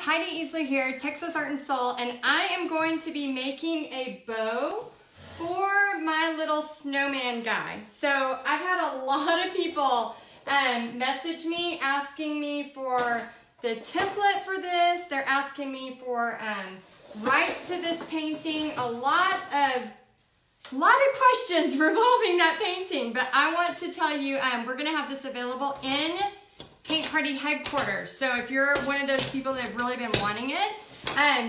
guys, Heidi Easley here, Texas Art and Soul, and I am going to be making a bow for my little snowman guy. So I've had a lot of people message me asking me for the template for this. They're asking me for rights to this painting. A lot of questions revolving that painting, but I want to tell you we're going to have this available in Paint Party Headquarters. So if you're one of those people that have really been wanting it,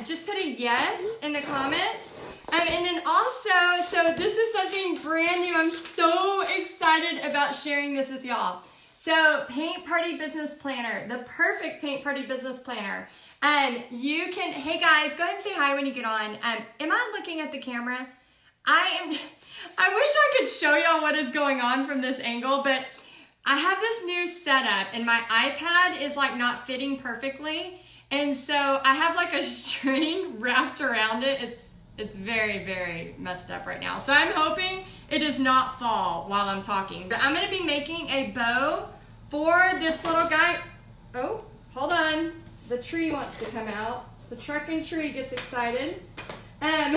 just put a yes in the comments. And then also, so this is something brand new. I'm so excited about sharing this with y'all. So Paint Party Business Planner, the perfect Paint Party Business Planner. You can, hey guys, go ahead and say hi when you get on. Am I looking at the camera? I wish I could show y'all what is going on from this angle, but I have this new setup and my iPad is like not fitting perfectly. And so I have like a string wrapped around it. It's very, very messed up right now. So I'm hoping it does not fall while I'm talking, but I'm going to be making a bow for this little guy. Oh, hold on. The tree wants to come out. The truckin' tree gets excited. I'm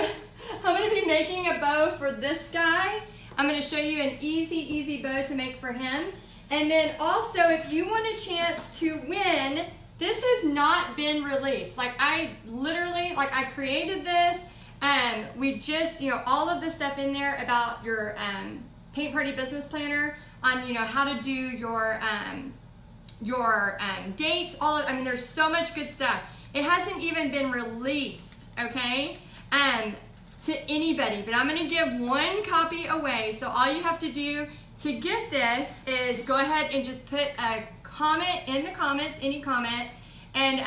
going to be making a bow for this guy. I'm going to show you an easy bow to make for him. And then also, if you want a chance to win, this has not been released. Like I literally, like I created this. We just, you know, all of the stuff in there about your Paint Party Business Planner on, you know, how to do your dates. All of, I mean, there's so much good stuff. It hasn't even been released, okay, to anybody. But I'm going to give one copy away. So all you have to do to get this is go ahead and just put a comment in the comments, any comment, and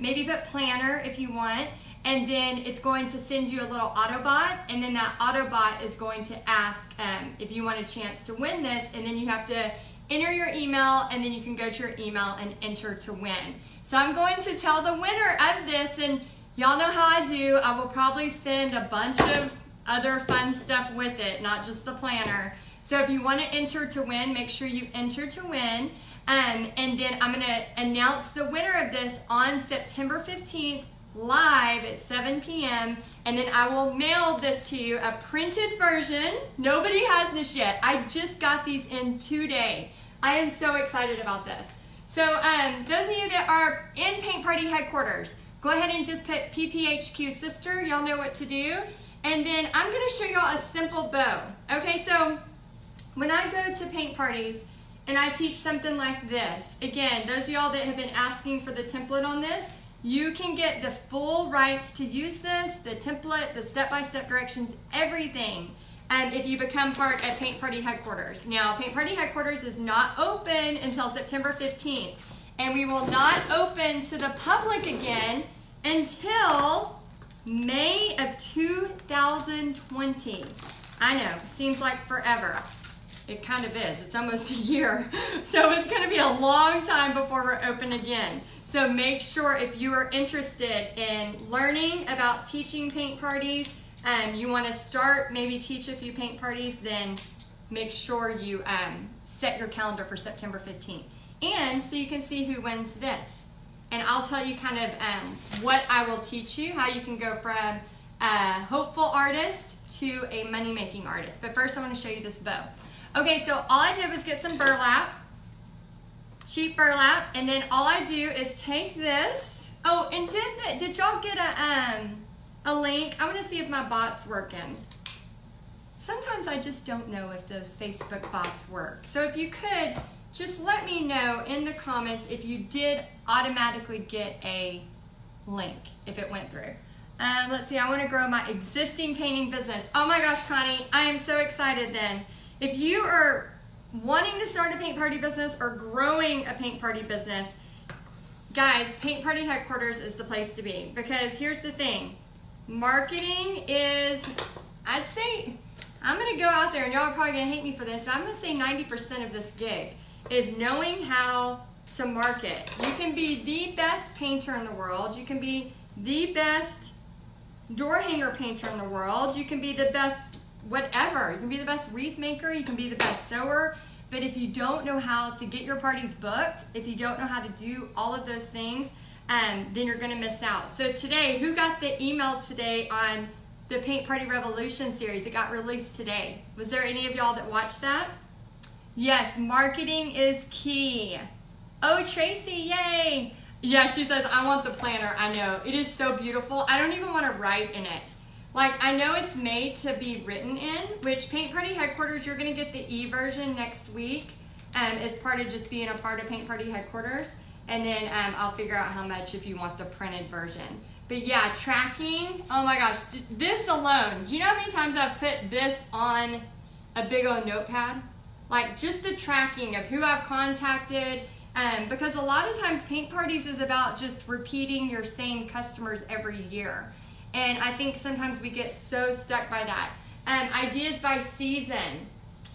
maybe put planner if you want. And then it's going to send you a little Autobot, and then that Autobot is going to ask if you want a chance to win this, and then you have to enter your email, and then you can go to your email and enter to win. So I'm going to tell the winner of this, and y'all know how I do. I will probably send a bunch of other fun stuff with it, not just the planner. So if you want to enter to win, make sure you enter to win. And then I'm going to announce the winner of this on September 15th. Live at 7 p.m. and then I will mail this to you, a printed version. Nobody has this yet. I just got these in today. I am so excited about this. So those of you that are in Paint Party Headquarters, go ahead and just put PPHQ sister. Y'all know what to do. And then I'm going to show y'all a simple bow. Okay, so when I go to paint parties and I teach something like this, again, those of y'all that have been asking for the template on this, you can get the full rights to use this, the template, the step-by-step directions, everything, if you become part of Paint Party Headquarters. Now, Paint Party Headquarters is not open until September 15th, and we will not open to the public again until May of 2020. I know, seems like forever. It kind of is. It's almost a year. So it's going to be a long time before we're open again. So make sure if you are interested in learning about teaching paint parties, you want to start, maybe teach a few paint parties, then make sure you set your calendar for September 15th. And so you can see who wins this. And I'll tell you kind of what I will teach you, how you can go from a hopeful artist to a money-making artist. But first I want to show you this bow. Okay, so all I did was get some burlap, cheap burlap, and then all I do is take this. Oh, and did y'all get a link? I want to see if my bot's working. Sometimes I just don't know if those Facebook bots work. So if you could, just let me know in the comments if you did automatically get a link, if it went through. Let's see, I want to grow my existing painting business. Oh my gosh, Connie, I am so excited then. If you are wanting to start a paint party business or growing a paint party business, guys, Paint Party Headquarters is the place to be, because here's the thing. Marketing is, I'd say, I'm going to go out there, and y'all are probably going to hate me for this, but I'm going to say 90% of this gig is knowing how to market. You can be the best painter in the world. You can be the best door hanger painter in the world. You can be the best whatever. You can be the best wreath maker, you can be the best sewer, but if you don't know how to get your parties booked, if you don't know how to do all of those things, then you're going to miss out. So today, who got the email today on the Paint Party Revolution series? It got released today. Was there any of y'all that watched that? Yes, marketing is key. Oh, Tracy, yay. Yeah, she says, I want the planner. I know. It is so beautiful. I don't even want to write in it. Like, I know it's made to be written in, which Paint Party Headquarters, you're going to get the e-version next week as part of just being a part of Paint Party Headquarters. And then I'll figure out how much if you want the printed version. But yeah, tracking, oh my gosh, this alone. Do you know how many times I've put this on a big old notepad? Like, just the tracking of who I've contacted, because a lot of times paint parties is about just repeating your same customers every year. And I think sometimes we get so stuck by that. Ideas by season.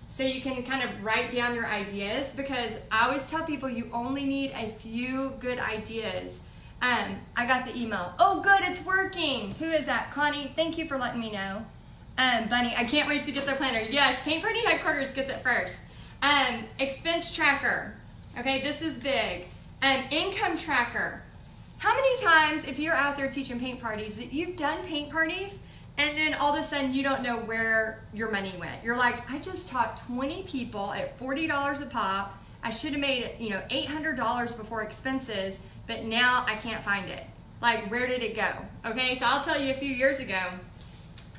So you can kind of write down your ideas, because I always tell people you only need a few good ideas. I got the email. Oh good, it's working. Who is that? Connie, thank you for letting me know. Bunny, I can't wait to get the planner. Yes, Paint Party Headquarters gets it first. Expense tracker. Okay, this is big. Income tracker. How many times, if you're out there teaching paint parties, that you've done paint parties and then all of a sudden you don't know where your money went? You're like, I just taught 20 people at $40 a pop. I should have made, you know, $800 before expenses, but now I can't find it. Like, where did it go? Okay, so I'll tell you, a few years ago,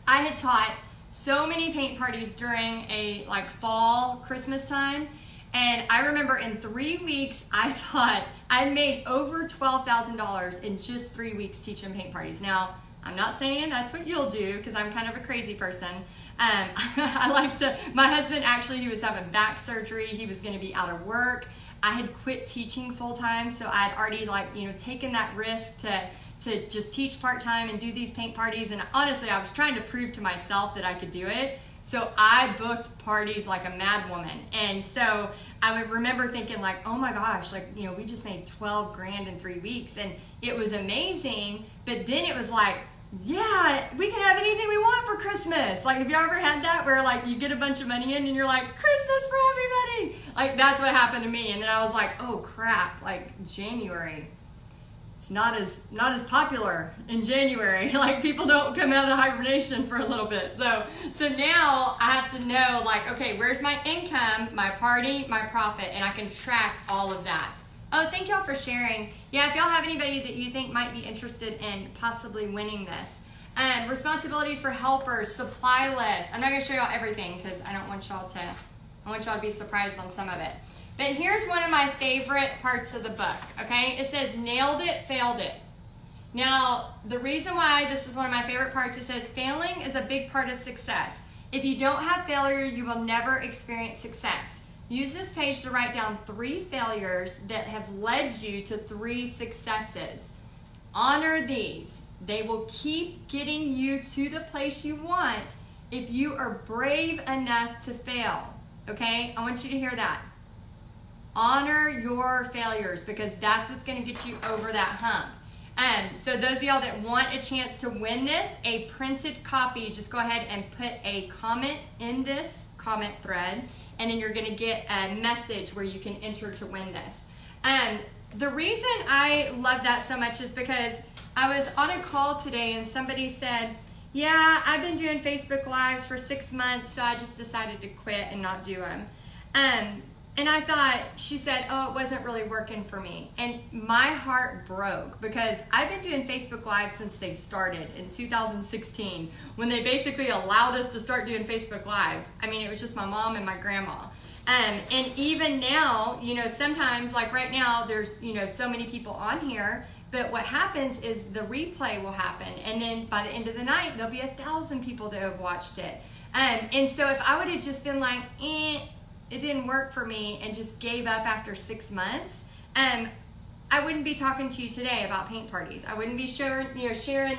I had taught so many paint parties during a like fall Christmas time. And I remember in 3 weeks, I made over $12,000 in just 3 weeks teaching paint parties. Now, I'm not saying that's what you'll do, because I'm kind of a crazy person. I like to, my husband actually, he was having back surgery. He was going to be out of work. I had quit teaching full time. So I had already, like, you know, taken that risk to just teach part time and do these paint parties. And honestly, I was trying to prove to myself that I could do it. So I booked parties like a mad woman. And so I would remember thinking like, oh my gosh, like, you know, we just made 12 grand in 3 weeks and it was amazing. But then it was like, yeah, we can have anything we want for Christmas. Like, have you ever had that where like you get a bunch of money in and you're like, Christmas for everybody? Like, that's what happened to me. And then I was like, oh crap, like January. It's not as popular in January. Like, people don't come out of hibernation for a little bit. So now I have to know, like, okay, where's my income, my party, my profit, and I can track all of that. Oh, thank y'all for sharing. Yeah, if y'all have anybody that you think might be interested in possibly winning this. Responsibilities for helpers, supply list. I'm not gonna show y'all everything because I don't want y'all to, I want y'all to be surprised on some of it. But here's one of my favorite parts of the book, okay? It says, nailed it, failed it. Now, the reason why this is one of my favorite parts, it says, failing is a big part of success. If you don't have failure, you will never experience success. Use this page to write down 3 failures that have led you to 3 successes. Honor these. They will keep getting you to the place you want if you are brave enough to fail, okay? I want you to hear that. Honor your failures, because that's what's going to get you over that hump. So those of y'all that want a chance to win this, a printed copy, just go ahead and put a comment in this comment thread, and then you're going to get a message where you can enter to win this. The reason I love that so much is because I was on a call today and somebody said, yeah, I've been doing Facebook Lives for 6 months, so I just decided to quit and not do them. And I thought, she said, oh, it wasn't really working for me. And my heart broke, because I've been doing Facebook Live since they started in 2016, when they basically allowed us to start doing Facebook Lives. I mean, it was just my mom and my grandma. And even now, you know, sometimes, like right now, there's, you know, so many people on here, but what happens is the replay will happen. And then by the end of the night, there'll be 1,000 people that have watched it. And so if I would have just been like, eh, it didn't work for me and just gave up after 6 months, I wouldn't be talking to you today about paint parties. I wouldn't be sharing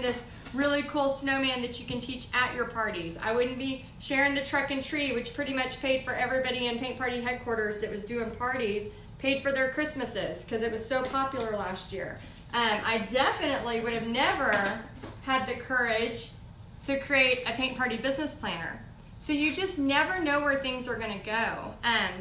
this really cool snowman that you can teach at your parties. I wouldn't be sharing the truck and tree, which pretty much paid for everybody in Paint Party Headquarters that was doing parties, paid for their Christmases, because it was so popular last year. I definitely would have never had the courage to create a paint party business planner. So you just never know where things are going to go.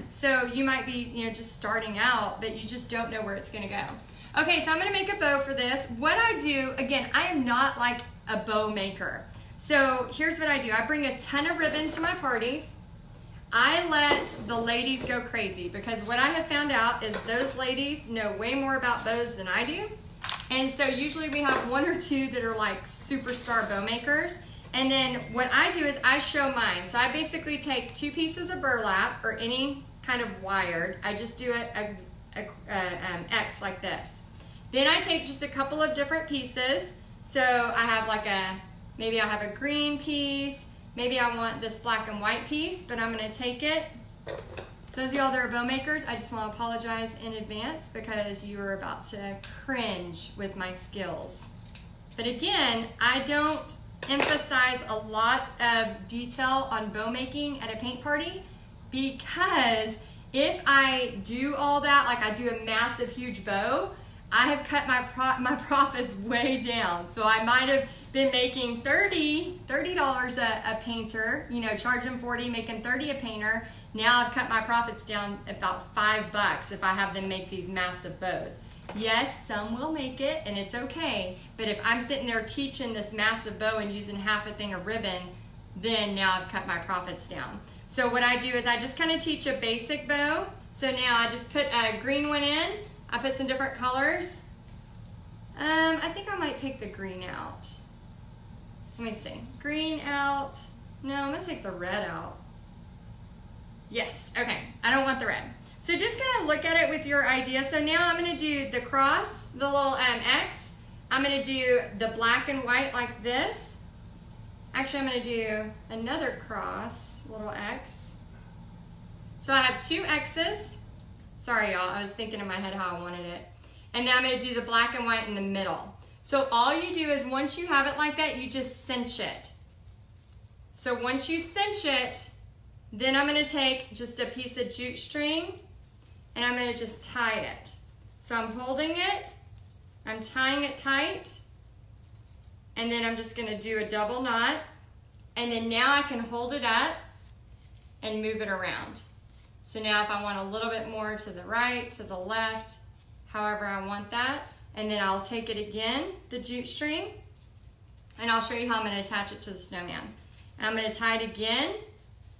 So you might be, you know, just starting out, but you just don't know where it's going to go. Okay, so I'm gonna make a bow for this. What I do, again, I am not like a bow maker. So here's what I do. I bring a ton of ribbon to my parties. I let the ladies go crazy because what I have found out is those ladies know way more about bows than I do. And so usually we have one or two that are like superstar bow makers. And then what I do is I show mine. So I basically take two pieces of burlap or any kind of wired. I just do an X like this. Then I take just a couple of different pieces. So I have like a, maybe I'll have a green piece. Maybe I want this black and white piece, but I'm gonna take it. Those of y'all that are bow makers, I just wanna apologize in advance because you are about to cringe with my skills. But again, I don't emphasize a lot of detail on bow making at a paint party because if I do all that, like I do a massive, huge bow, I have cut my profits way down. So I might have been making $30 a painter, you know, charging 40, making 30 a painter. Now I've cut my profits down about $5 if I have them make these massive bows. Yes, some will make it and it's okay, but if I'm sitting there teaching this massive bow and using half a thing of ribbon, then now I've cut my profits down. So what I do is I just kind of teach a basic bow. So now I just put a green one in, I put some different colors. I think I might take the green out. Let me see. Green out. No, I'm gonna take the red out. Yes, okay. I don't want the red. So just kind of look at it with your idea. So now I'm gonna do the cross, the little X. I'm gonna do the black and white like this. Actually, I'm gonna do another cross, little X. So I have two X's. Sorry, y'all, I was thinking in my head how I wanted it. And now I'm gonna do the black and white in the middle. So all you do is once you have it like that, you just cinch it. So once you cinch it, then I'm gonna take just a piece of jute string and I'm gonna just tie it. So I'm holding it, I'm tying it tight, and then I'm just gonna do a double knot. And then now I can hold it up and move it around. So now if I want a little bit more to the right, to the left, however I want that, and then I'll take it again, the jute string, and I'll show you how I'm gonna attach it to the snowman. And I'm gonna tie it again,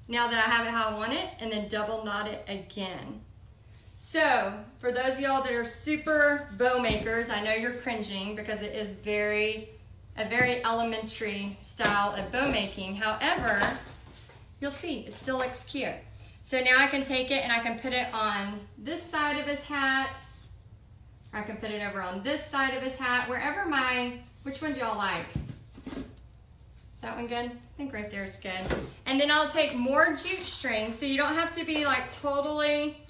now that I have it how I want it, and then double knot it again. So, for those of y'all that are super bow makers, I know you're cringing because it is a very elementary style of bow making. However, you'll see, it still looks cute. So now I can take it and I can put it on this side of his hat, or I can put it over on this side of his hat, wherever my, which one do y'all like? Is that one good? I think right there is good. And then I'll take more jute string, so you don't have to be like totally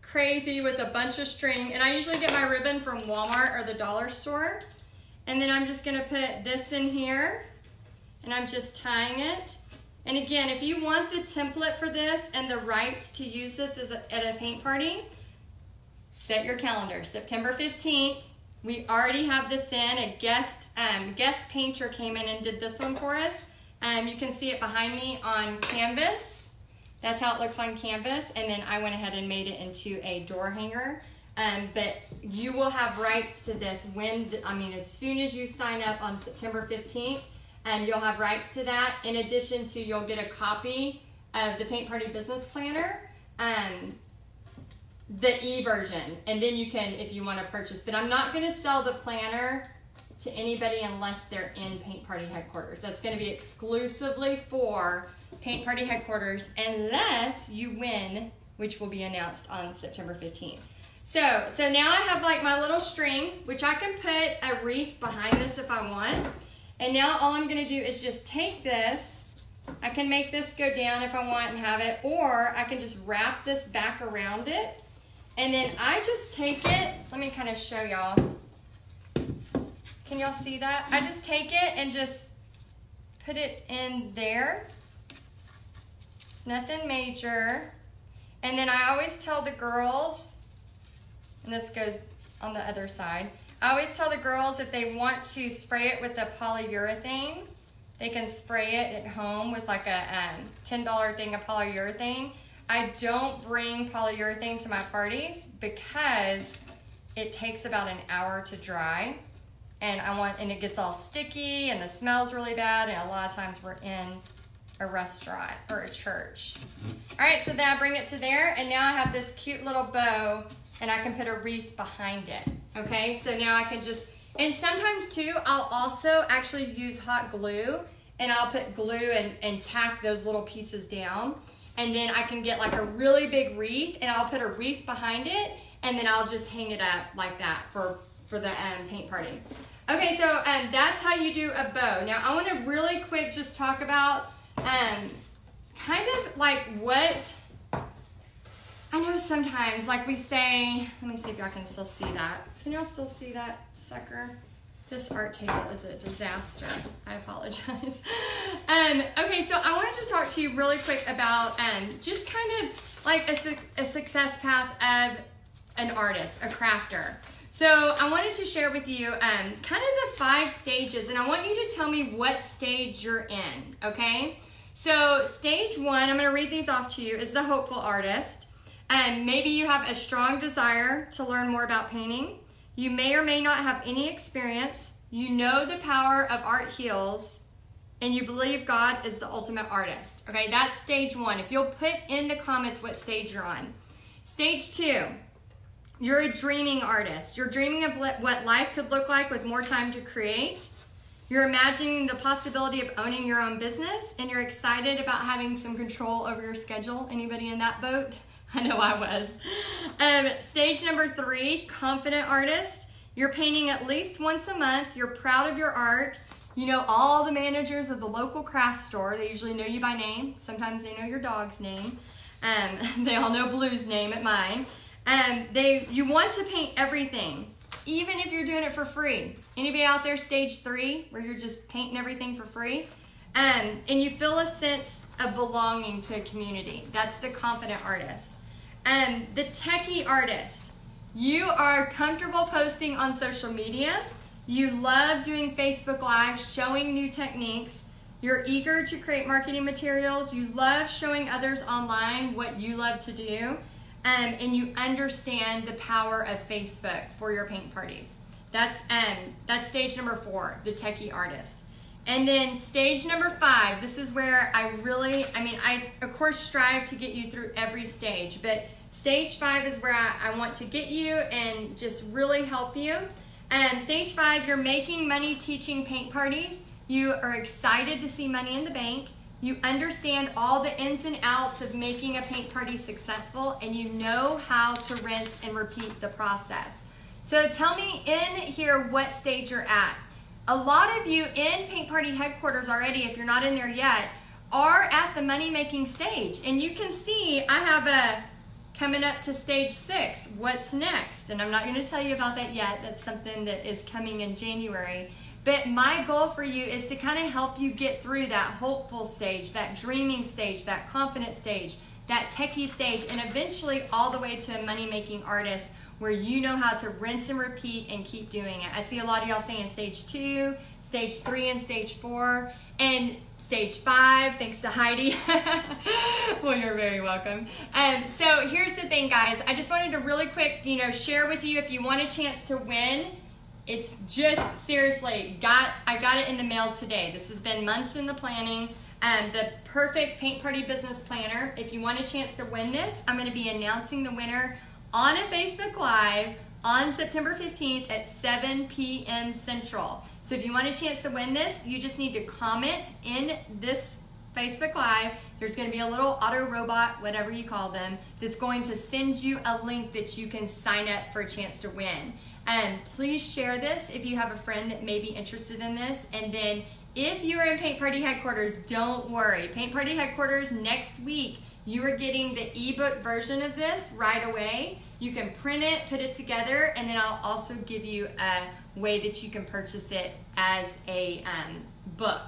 crazy with a bunch of string. And I usually get my ribbon from Walmart or the dollar store. And then I'm just gonna put this in here and I'm just tying it. And again, if you want the template for this and the rights to use this as at a paint party, set your calendar. September 15th, we already have this in. A guest painter came in and did this one for us. You can see it behind me on canvas. That's how it looks on canvas. And then I went ahead and made it into a door hanger. But you will have rights to this as soon as you sign up on September 15th. And you'll have rights to that. In addition to, you'll get a copy of the Paint Party Business Planner, the e-version, and then you can, if you want to purchase. But I'm not going to sell the planner to anybody unless they're in Paint Party Headquarters. That's going to be exclusively for Paint Party Headquarters unless you win, which will be announced on September 15th. So now I have like my little string, which I can put a wreath behind this if I want. And now all I'm gonna do is just take this. I can make this go down if I want and have it, or I can just wrap this back around it. And then I just take it, let me kind of show y'all. Can y'all see that? I just take it and just put it in there. It's nothing major. And then I always tell the girls, and this goes on the other side, I always tell the girls if they want to spray it with the polyurethane, they can spray it at home with like a $10 thing of polyurethane. I don't bring polyurethane to my parties because It takes about an hour to dry, and it gets all sticky and the smells really bad, and a lot of times we're in a restaurant or a church. All right, so then I bring it to there, and now I have this cute little bow, and I can put a wreath behind it. Okay, so now I can just, and sometimes too, I'll also actually use hot glue, and I'll put glue and tack those little pieces down, and then I can get like a really big wreath, and I'll put a wreath behind it, and then I'll just hang it up like that for the paint party. Okay, so that's how you do a bow. Now I want to really quick just talk about kind of like what, I know sometimes like we say, let me see if y'all can still see that. Can y'all still see that sucker? This art table is a disaster. I apologize. Okay, so I wanted to talk to you really quick about just kind of like a success path of an artist, a crafter. So I wanted to share with you kind of the 5 stages, and I want you to tell me what stage you're in, okay? So stage 1, I'm gonna read these off to you, is the hopeful artist. Maybe you have a strong desire to learn more about painting. You may or may not have any experience. You know the power of art heals, and you believe God is the ultimate artist. Okay, that's stage 1. If you'll put in the comments what stage you're on. Stage 2, you're a dreaming artist. You're dreaming of what life could look like with more time to create. You're imagining the possibility of owning your own business, and you're excited about having some control over your schedule. Anybody in that boat? I know I was. Stage number 3, confident artist. You're painting at least once a month. You're proud of your art. You know all the managers of the local craft store. They usually know you by name. Sometimes they know your dog's name. They all know Blue's name at mine. You want to paint everything, even if you're doing it for free. Anybody out there stage 3, where you're just painting everything for free? And you feel a sense of belonging to a community. That's the confident artist. The techie artist, you are comfortable posting on social media. You love doing Facebook Lives, showing new techniques. You're eager to create marketing materials. You love showing others online what you love to do. And you understand the power of Facebook for your paint parties. That's stage number 4, the techie artist. And then stage number 5, this is where I of course strive to get you through every stage, but stage 5 is where I want to get you and just really help you. Stage 5, you're making money teaching paint parties. You are excited to see money in the bank. You understand all the ins and outs of making a paint party successful, and you know how to rinse and repeat the process. So tell me in here what stage you're at. A lot of you in Paint Party Headquarters already, if you're not in there yet, are at the money-making stage. And you can see I have a coming up to stage 6, what's next? And I'm not gonna tell you about that yet. That's something that is coming in January. But my goal for you is to kind of help you get through that hopeful stage, that dreaming stage, that confident stage, that techie stage, and eventually all the way to a money-making artist, where you know how to rinse and repeat and keep doing it. I see a lot of y'all saying stage 2, stage 3, and stage 4, and stage 5, thanks to Heidi. Well, you're very welcome. So here's the thing, guys. I just wanted to really quick, share with you, if you want a chance to win, it's just seriously, I got it in the mail today. This has been months in the planning. The perfect paint party business planner. If you want a chance to win this, I'm gonna be announcing the winner on a Facebook Live on September 15th at 7 p.m. Central. So if you want a chance to win this, you just need to comment in this Facebook Live. There's gonna be a little auto robot, whatever you call them, that's going to send you a link that you can sign up for a chance to win. Please share this if you have a friend that may be interested in this. And then if you're in Paint Party Headquarters, don't worry. Paint Party Headquarters next week, you are getting the ebook version of this right away. You can print it, put it together, and then I'll also give you a way that you can purchase it as a book.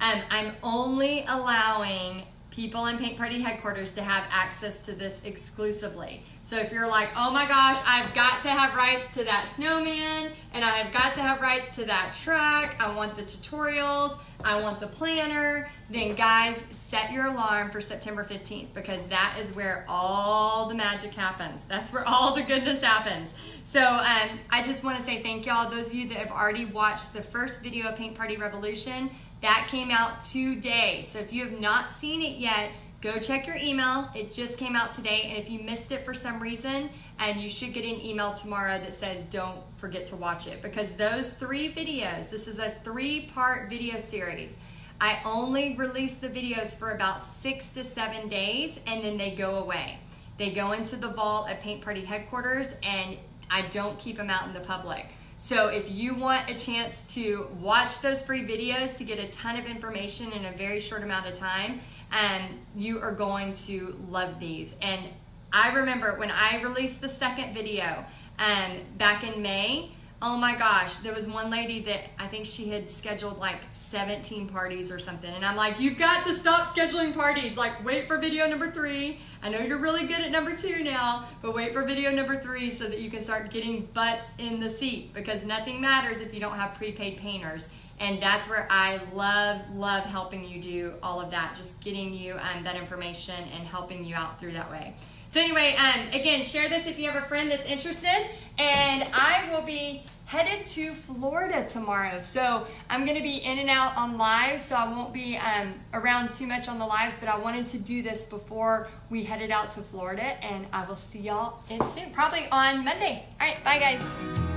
I'm only allowing people in Paint Party Headquarters to have access to this exclusively. So if you're like, oh my gosh, I've got to have rights to that snowman, and I've got to have rights to that truck, I want the tutorials, I want the planner, then guys, set your alarm for September 15th because that is where all the magic happens. That's where all the goodness happens. So I just wanna say thank y'all. Those of you that have already watched the first video of Paint Party Revolution, that came out today. So if you have not seen it yet, go check your email. It just came out today, and if you missed it for some reason, and you should get an email tomorrow that says don't forget to watch it, because those three videos, this is a three-part video series. I only release the videos for about 6 to 7 days, and then they go away. They go into the vault at Paint Party Headquarters, and I don't keep them out in the public. So if you want a chance to watch those free videos to get a ton of information in a very short amount of time, you are going to love these. And I remember when I released the second video back in May, oh my gosh, there was one lady that I think she had scheduled like 17 parties or something. And I'm like, you've got to stop scheduling parties. Like, wait for video number 3. I know you're really good at number 2 now, but wait for video number 3 so that you can start getting butts in the seat, because nothing matters if you don't have prepaid painters. And that's where I love helping you do all of that, just getting you that information and helping you out through that way. So anyway, again, share this if you have a friend that's interested. And I will be headed to Florida tomorrow. So I'm going to be in and out on live, so I won't be around too much on the lives, but I wanted to do this before we headed out to Florida, and I will see y'all soon, probably on Monday. All right, bye guys.